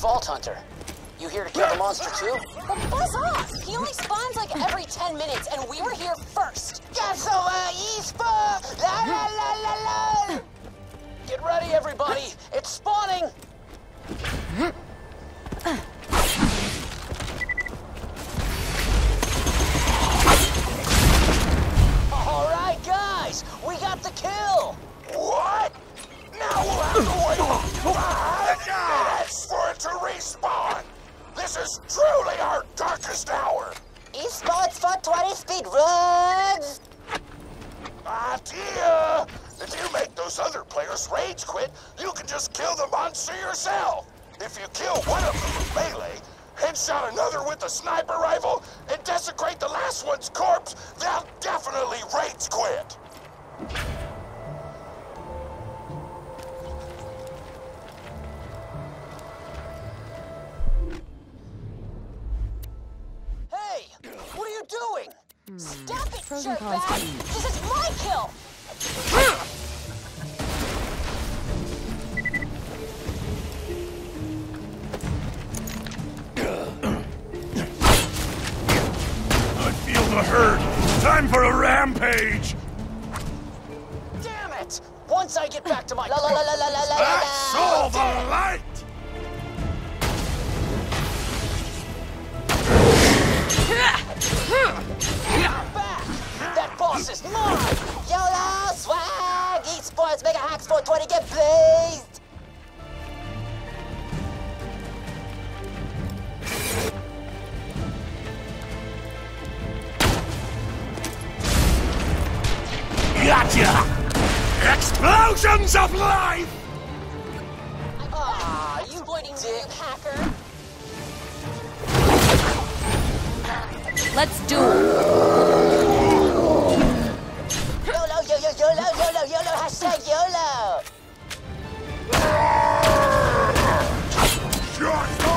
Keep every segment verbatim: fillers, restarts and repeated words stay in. Vault Hunter. You here to kill the monster too? But buzz off! He only spawns like every ten minutes, and we were here first. Cancel he spawn! La la la la la! Get ready, everybody! It's spawning! All right, guys, we got the kill. What? Now we'll have to wait five minutes for it to respawn. This is truly our darkest hour! Esports four twenty speedruns! Idea! If you make those other players rage quit, you can just kill the monster yourself! If you kill one of them with melee, headshot another with a sniper rifle, and desecrate the last one's corpse, they'll definitely rage quit! Stop it, jerkbag! This is my kill! I feel the herd! Time for a rampage! Damn it! Once I get back to my... la la la la la la la la! I saw the light! Back! That boss is mine! YOLO swag! Esports Mega Hacks four twenty, get blazed! Gotcha! Explosions of life! Aw, you bleeding dick hacker! Let's do it! YOLO, YOLO, YOLO, YOLO, YOLO, hashtag YOLO! Shut up!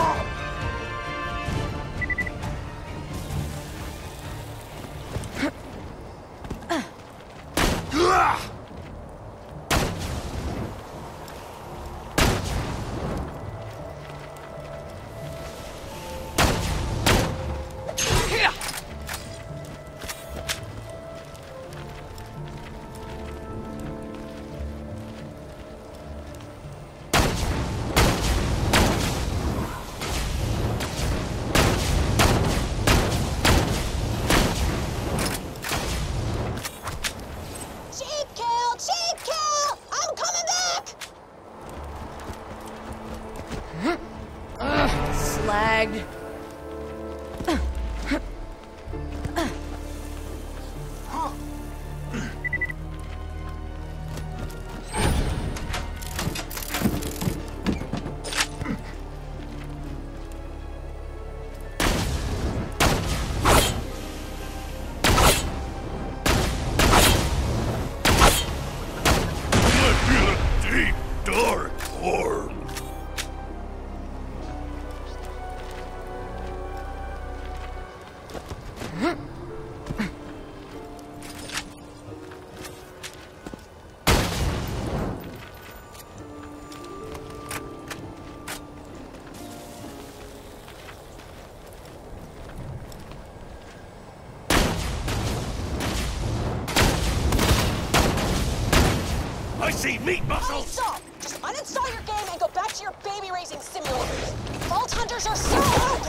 Meat muscles! Stop! Just uninstall your game and go back to your baby raising simulators! Vault Hunters are so O P!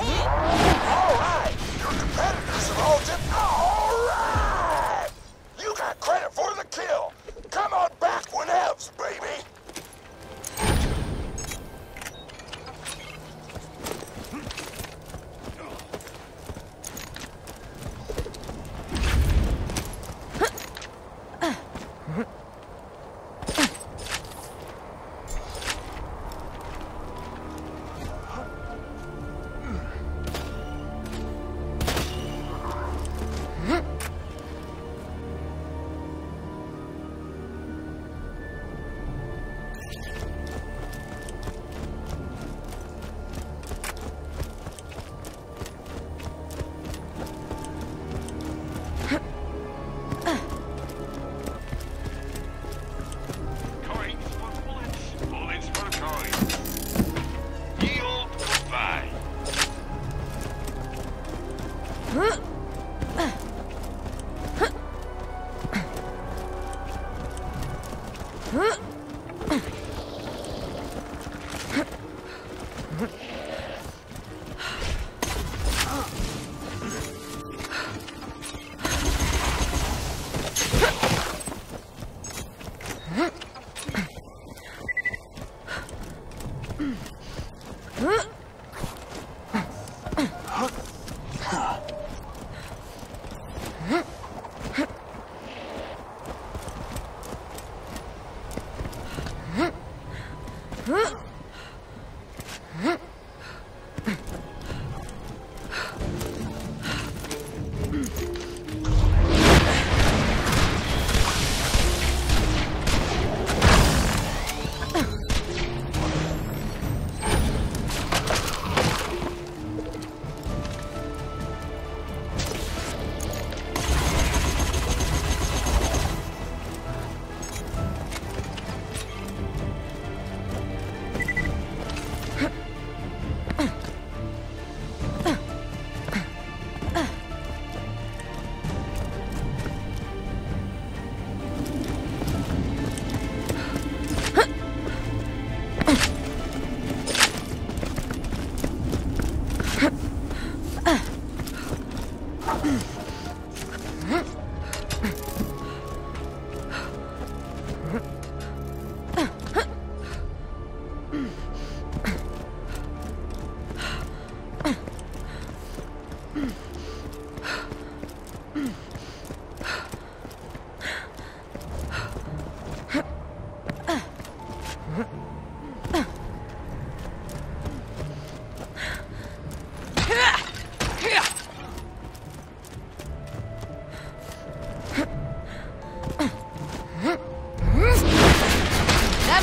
Alright! Your competitors are all different. Alright! You got credit for the kill! Come on back when else, baby!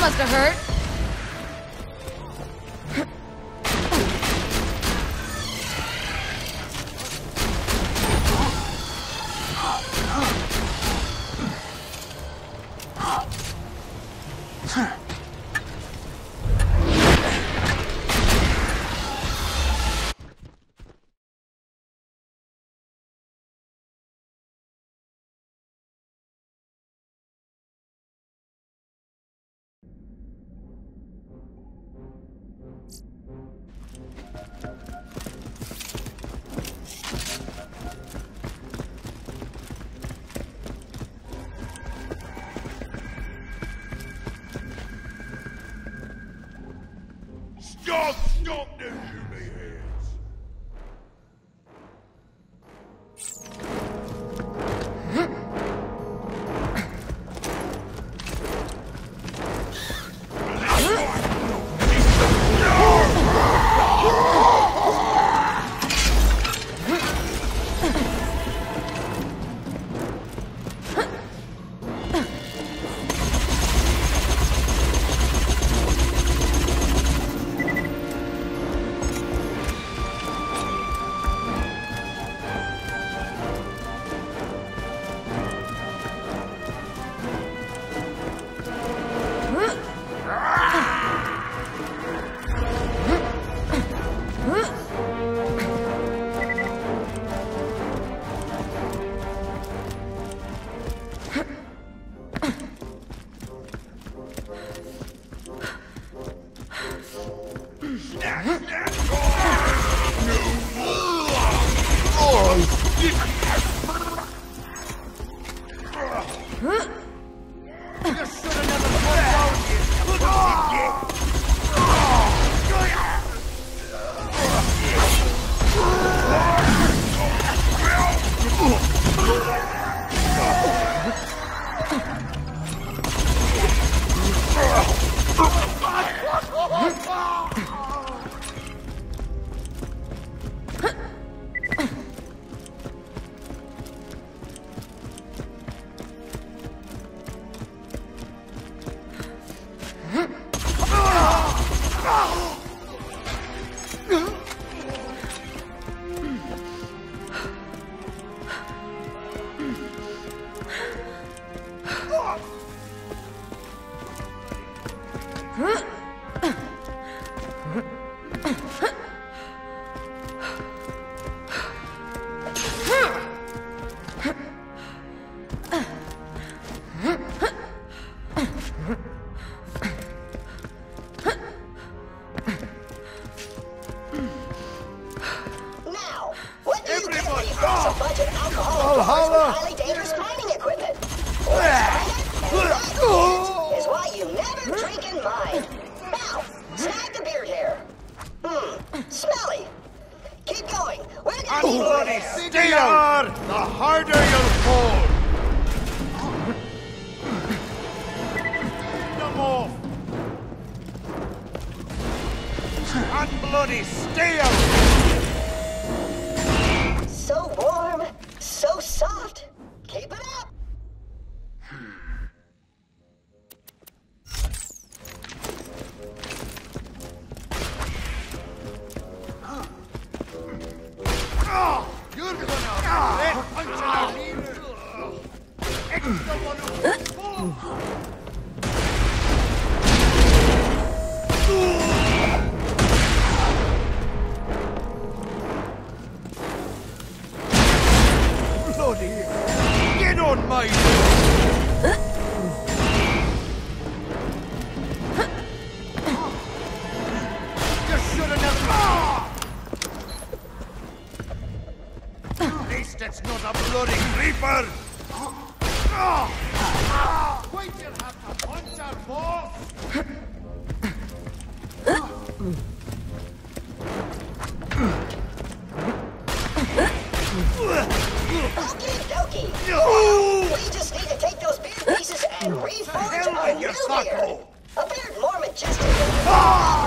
Must have hurt. Huh? mind. Now, snag the beard hair. Hmm, smelly. Keep going. We're gonna need more hair. Stay on! The harder you'll pull. No more. Unbloody steel. So warm, so soft. Keep it up. Get on my way! It's not a bloody creeper! We will have to punch our boss! Okey dokey! We just need to take those beard pieces and reforge our new beard! A beard more majestic than...